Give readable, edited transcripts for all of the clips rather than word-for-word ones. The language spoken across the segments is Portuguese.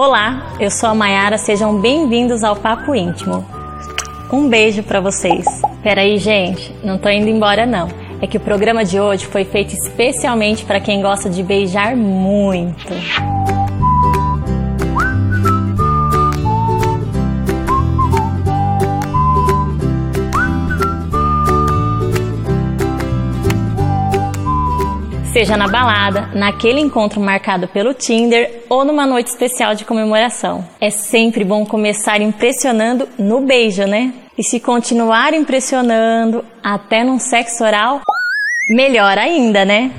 Olá, eu sou a Mayara, sejam bem-vindos ao Papo Íntimo. Um beijo pra vocês. Peraí, gente, não tô indo embora não. É que o programa de hoje foi feito especialmente pra quem gosta de beijar muito. Seja na balada, naquele encontro marcado pelo Tinder ou numa noite especial de comemoração. É sempre bom começar impressionando no beijo, né? E se continuar impressionando até num sexo oral, melhor ainda, né?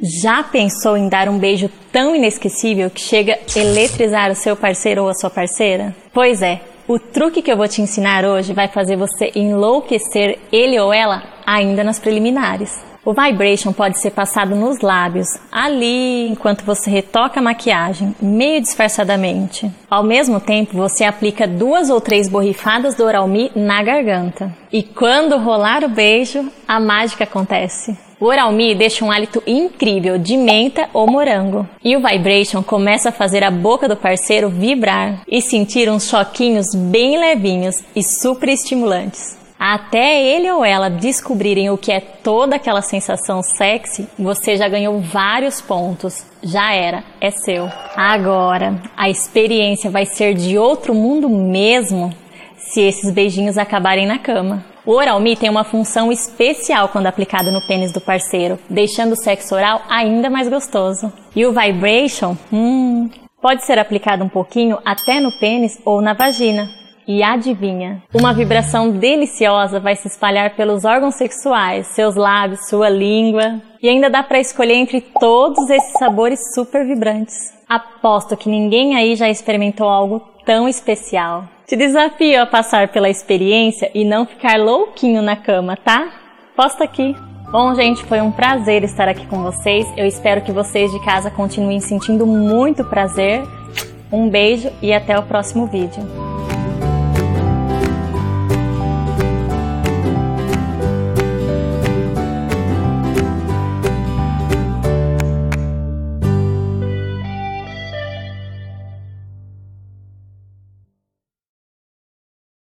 Já pensou em dar um beijo tão inesquecível que chega a eletrizar o seu parceiro ou a sua parceira? Pois é. O truque que eu vou te ensinar hoje vai fazer você enlouquecer ele ou ela ainda nas preliminares. O Vibration pode ser passado nos lábios, ali enquanto você retoca a maquiagem, meio disfarçadamente. Ao mesmo tempo, você aplica 2 ou 3 borrifadas do Oral Me na garganta. E quando rolar o beijo, a mágica acontece. O Oral Me deixa um hálito incrível de menta ou morango. E o Vibration começa a fazer a boca do parceiro vibrar e sentir uns choquinhos bem levinhos e super estimulantes. Até ele ou ela descobrirem o que é toda aquela sensação sexy, você já ganhou vários pontos. Já era, é seu. Agora, a experiência vai ser de outro mundo mesmo se esses beijinhos acabarem na cama. O Oral Me tem uma função especial quando aplicado no pênis do parceiro, deixando o sexo oral ainda mais gostoso. E o Vibration, pode ser aplicado um pouquinho até no pênis ou na vagina. E adivinha, uma vibração deliciosa vai se espalhar pelos órgãos sexuais, seus lábios, sua língua. E ainda dá pra escolher entre todos esses sabores super vibrantes. Aposto que ninguém aí já experimentou algo tão especial. Te desafio a passar pela experiência e não ficar louquinho na cama, tá? Posta aqui. Bom, gente, foi um prazer estar aqui com vocês. Eu espero que vocês de casa continuem sentindo muito prazer. Um beijo e até o próximo vídeo.